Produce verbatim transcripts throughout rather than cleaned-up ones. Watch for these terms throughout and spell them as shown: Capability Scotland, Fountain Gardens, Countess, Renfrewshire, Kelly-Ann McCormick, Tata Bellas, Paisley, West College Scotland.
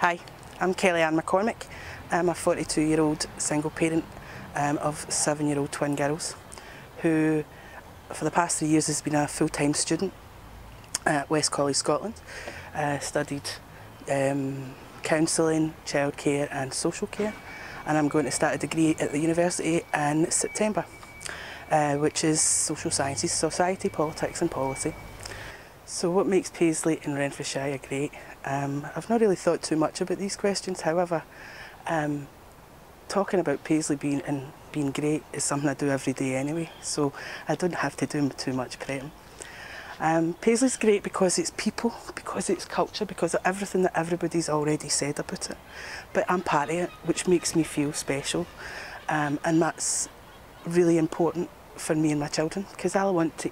Hi, I'm Kelly-Ann McCormick. I'm a forty-two-year-old single parent um, of seven-year-old twin girls who for the past three years has been a full-time student at West College Scotland. Uh, studied um, counselling, childcare and social care, and I'm going to start a degree at the university in September, uh, which is social sciences, society, politics and policy. So what makes Paisley and Renfrewshire great? Um, I've not really thought too much about these questions, however, um, talking about Paisley being and being great is something I do every day anyway, so I don't have to do too much prepping. Um, Paisley's great because it's people, because it's culture, because of everything that everybody's already said about it. But I'm part of it, which makes me feel special, um, and that's really important for me and my children, because I want to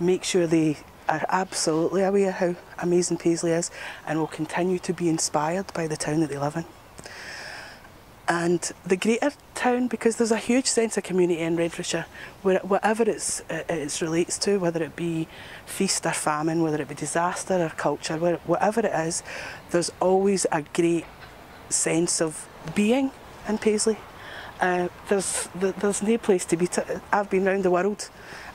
make sure they are absolutely aware how amazing Paisley is and will continue to be inspired by the town that they live in. And the greater town, because there's a huge sense of community in Renfrewshire, where whatever it's, it relates to, whether it be feast or famine, whether it be disaster or culture, whatever it is, there's always a great sense of being in Paisley. Uh, there's, there's no place to beat it. I've been around the world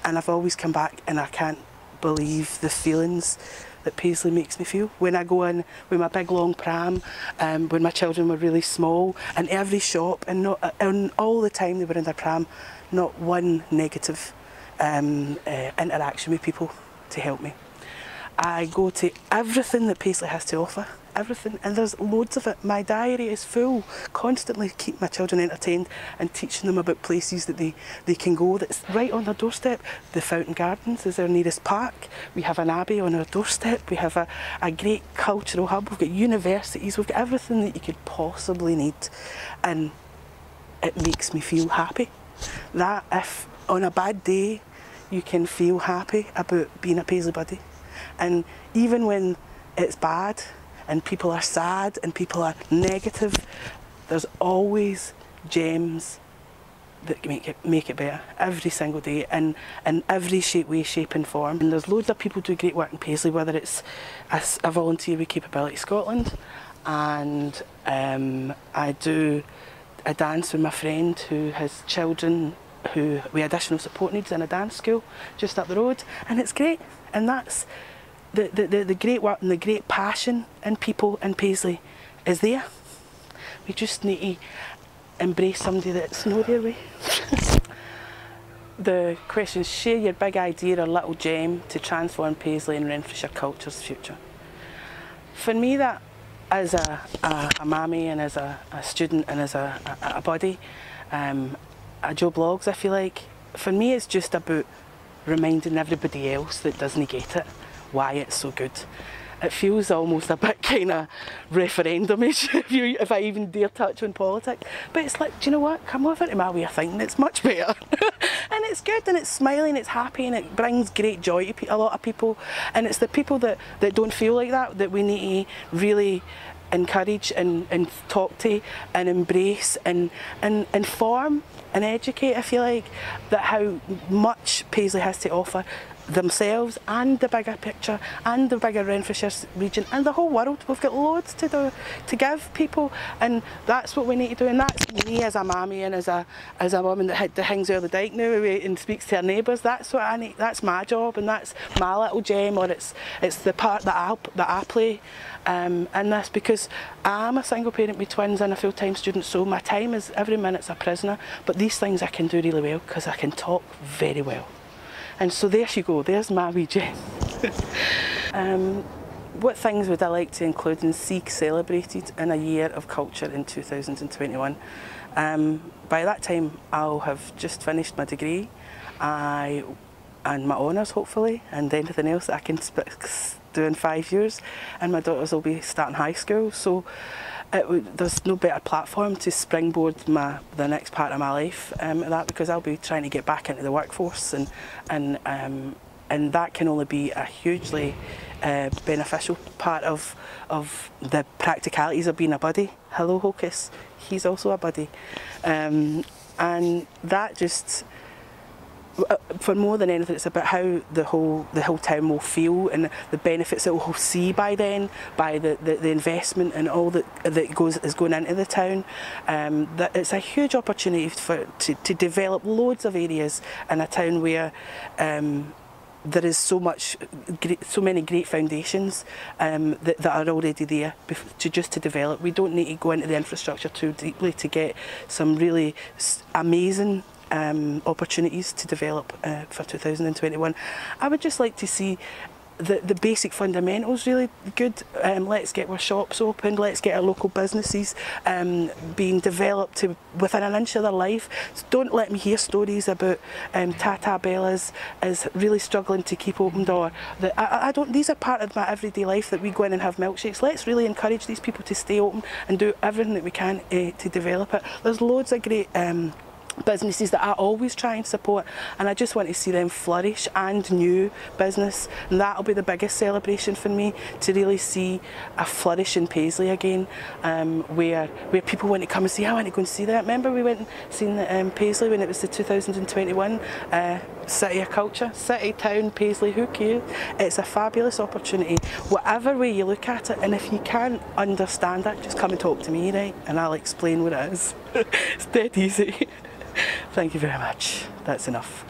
and I've always come back and I can't believe the feelings that Paisley makes me feel. When I go in with my big long pram, um, when my children were really small, and every shop, and, not, and all the time they were in their pram, not one negative um, uh, interaction with people to help me. I go to everything that Paisley has to offer, everything, and there's loads of it. My diary is full, constantly keep my children entertained and teaching them about places that they, they can go that's right on their doorstep. The Fountain Gardens is our nearest park, we have an abbey on our doorstep, we have a, a great cultural hub, we've got universities, we've got everything that you could possibly need, and it makes me feel happy. That if on a bad day you can feel happy about being a Paisley buddy. And even when it's bad and people are sad and people are negative, there's always gems that make it, make it better every single day, and in every shape, way, shape and form. And there's loads of people do great work in Paisley, whether it's a, a volunteer with Capability Scotland, and um, I do a dance with my friend who has children who with additional support needs in a dance school just up the road, and it's great. And that's the, the, the great work and the great passion in people in Paisley is there. We just need to embrace somebody that's not their way. The question, share your big idea or little gem to transform Paisley and Renfrewshire culture's future. For me, that as a, a, a mammy and as a, a student and as a, a, a buddy, um, I do blogs, I feel like. For me, it's just about reminding everybody else that doesn't get it why it's so good. It feels almost a bit kind of referendum-ish if, you, if I even dare touch on politics, but it's like, do you know what, come over to my way of thinking, it's much better. And it's good, and it's smiling, it's happy, and it brings great joy to a lot of people, and it's the people that, that don't feel like that that we need to really encourage and, and talk to and embrace and, and inform and educate, I feel like, that how much Paisley has to offer themselves and the bigger picture and the bigger Renfrewshire region and the whole world. We've got loads to do, to give people, and that's what we need to do. And that's me as a mammy and as a as a woman that, that hangs over the dike now and speaks to her neighbours. That's what I need. That's my job, and that's my little gem, or it's it's the part that I that I play um, in this, because I'm a single parent with twins and a full time student. So my time is every minute's a prisoner. But these things I can do really well because I can talk very well. And so there you go, there's my wee gem. um, what things would I like to include and see celebrated in a year of culture in two thousand twenty-one? Um, by that time I'll have just finished my degree I, and my honours hopefully, and anything else that I can do in five years, and my daughters will be starting high school, so it would, there's no better platform to springboard my, the next part of my life um, that, because I'll be trying to get back into the workforce, and and um, and that can only be a hugely uh, beneficial part of of the practicalities of being a buddy. Hello Hocus, he's also a buddy, um, and that just for more than anything, it's about how the whole the whole town will feel and the benefits it will see by then, by the, the, the investment and all that that goes is going into the town. Um, that it's a huge opportunity for to, to develop loads of areas in a town where um, there is so much, great, so many great foundations um, that, that are already there to just to develop. We don't need to go into the infrastructure too deeply to get some really amazing Um, opportunities to develop uh, for two thousand twenty-one. I would just like to see the, the basic fundamentals really good. Um, let's get our shops open, let's get our local businesses um, being developed to within an inch of their life. So don't let me hear stories about um, Tata Bellas is really struggling to keep open door. The, I, I don't, these are part of my everyday life that we go in and have milkshakes. Let's really encourage these people to stay open and do everything that we can uh, to develop it. There's loads of great um, businesses that I always try and support, and I just want to see them flourish, and new business, and that'll be the biggest celebration for me, to really see a flourish in Paisley again, um, where where people want to come and see. I want to go and see that. Remember we went and seen the, um, Paisley when it was the two thousand twenty-one uh, City of Culture, City, Town, Paisley, who cares? It's a fabulous opportunity, whatever way you look at it, and if you can't understand it, just come and talk to me, right, and I'll explain what it is. It's dead easy. Thank you very much. That's enough.